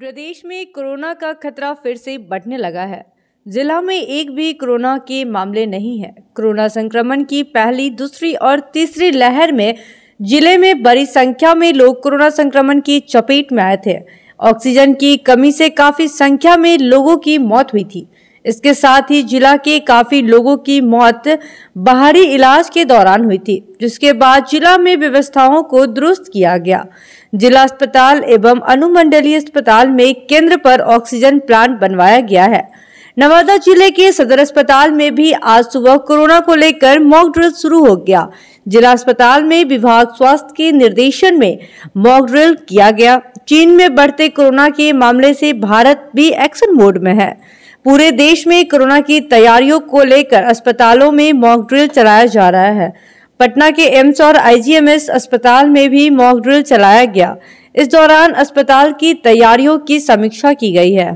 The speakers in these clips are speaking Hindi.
प्रदेश में कोरोना का खतरा फिर से बढ़ने लगा है। जिला में एक भी कोरोना के मामले नहीं है। कोरोना संक्रमण की पहली, दूसरी और तीसरी लहर में जिले में बड़ी संख्या में लोग कोरोना संक्रमण की चपेट में आए थे। ऑक्सीजन की कमी से काफी संख्या में लोगों की मौत हुई थी। इसके साथ ही जिला के काफी लोगों की मौत बाहरी इलाज के दौरान हुई थी, जिसके बाद जिला में व्यवस्थाओं को दुरुस्त किया गया। जिला अस्पताल एवं अनुमंडलीय अस्पताल में केंद्र पर ऑक्सीजन प्लांट बनवाया गया है। नवादा जिले के सदर अस्पताल में भी आज सुबह कोरोना को लेकर मॉक ड्रिल शुरू हो गया। जिला अस्पताल में विभाग स्वास्थ्य के निर्देशन में मॉक ड्रिल किया गया। चीन में बढ़ते कोरोना के मामले से भारत भी एक्शन मोड में है। पूरे देश में कोरोना की तैयारियों को लेकर अस्पतालों में मॉक ड्रिल चलाया जा रहा है। पटना के एम्स और आईजीएमएस अस्पताल में भी मॉक ड्रिल चलाया गया। इस दौरान अस्पताल की तैयारियों की समीक्षा की गई है।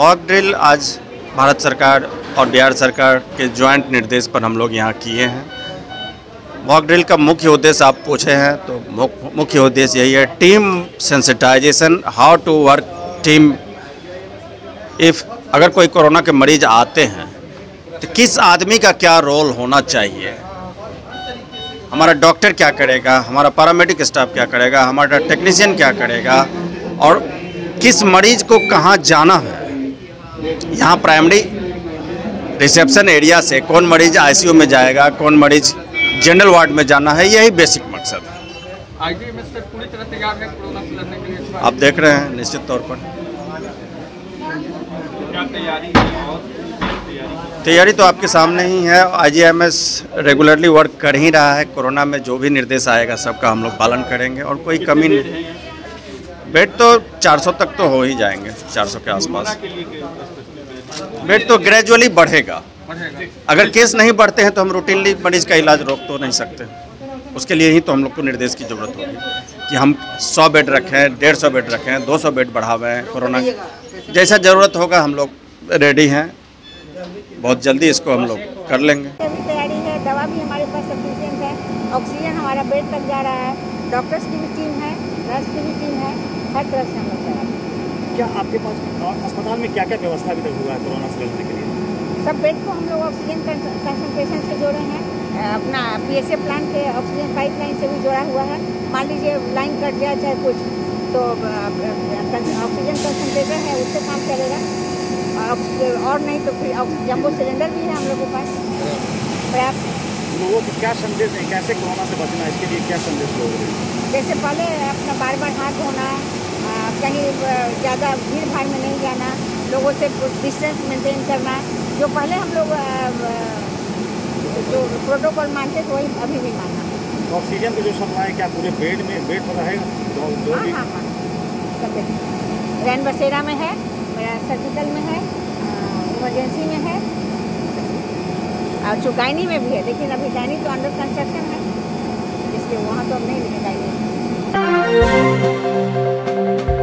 मॉक ड्रिल आज भारत सरकार और बिहार सरकार के ज्वाइंट निर्देश पर हम लोग यहाँ किए हैं। मॉक ड्रिल का मुख्य उद्देश्य आप पूछे हैं तो मुख्य उद्देश्य यही है, team sensitization, how to work team. If अगर कोई कोरोना के मरीज आते हैं तो किस आदमी का क्या रोल होना चाहिए, हमारा डॉक्टर क्या करेगा, हमारा पैरामेडिक स्टाफ क्या करेगा, हमारा टेक्नीशियन क्या करेगा और किस मरीज को कहाँ जाना है। यहाँ प्राइमरी रिसेप्शन एरिया से कौन मरीज आईसीयू में जाएगा, कौन मरीज जनरल वार्ड में जाना है, यही बेसिक मकसद है। आईजीएमएस से पूरी तरह तैयार है कोरोना से लड़ने के लिए, आप देख रहे हैं निश्चित तौर पर। तैयारी तो आपके सामने ही है। आईजीएमएस रेगुलरली वर्क कर ही रहा है। कोरोना में जो भी निर्देश आएगा सबका हम लोग पालन करेंगे और कोई कमी नहीं। बेड तो 400 तक तो हो ही जाएंगे, 400 के आसपास। बेड तो ग्रेजुअली बढ़ेगा। अगर केस नहीं बढ़ते हैं तो हम रूटीनली मरीज का इलाज रोक तो नहीं सकते। उसके लिए ही तो हम लोग को निर्देश की ज़रूरत होगी कि हम 100 बेड रखें, 150 बेड रखें, 200 बेड बढ़ावें। कोरोना जैसा ज़रूरत होगा हम लोग रेडी हैं। बहुत जल्दी इसको हम लोग कर लेंगे। तैयारी है, दवा भी हमारे पास सफिशिएंट है, ऑक्सीजन हमारा बेड तक जा रहा है, डॉक्टर्स की भी टीम है, नर्स की भी टीम है। क्या आपके पास अस्पताल में क्या क्या व्यवस्था अभी तक हुआ है कोरोना से लड़ने के लिए? सब बेड को हम लोग ऑक्सीजन कंसंट्रेशन से जोड़े हैं। अपना PSA प्लांट के ऑक्सीजन पाइपलाइन से भी जोड़ा हुआ है। मान लीजिए लाइन कट जाए चाहे कुछ तो ऑक्सीजन कंसंट्रेटर है, उससे काम चलेगा। और नहीं तो फिर जम्बो सिलेंडर भी है हम लोगों के पास पर्याप्त। लोगों को क्या संदेश है, कैसे कोरोना से बचना, इसके लिए क्या संदेश लोगे? जैसे पहले अपना बार बार हाथ धोना, कहीं ज़्यादा भीड़ भाड़ में नहीं जाना, लोगों से डिस्टेंस मेंटेन करना, जो पहले हम लोग जो प्रोटोकॉल मानते थे वही अभी भी मानना। ऑक्सीजन की जो सप्लाई क्या पूरे बेड में बेड पर रहेगा? हाँ, रैन बसेरा में है, सर्जिकल में है, इमरजेंसी में है और चौगानी में भी है। लेकिन अभी गायनी तो अंडर कंस्ट्रक्शन है, इसलिए वहाँ तो हम नहीं लेके जाएंगे।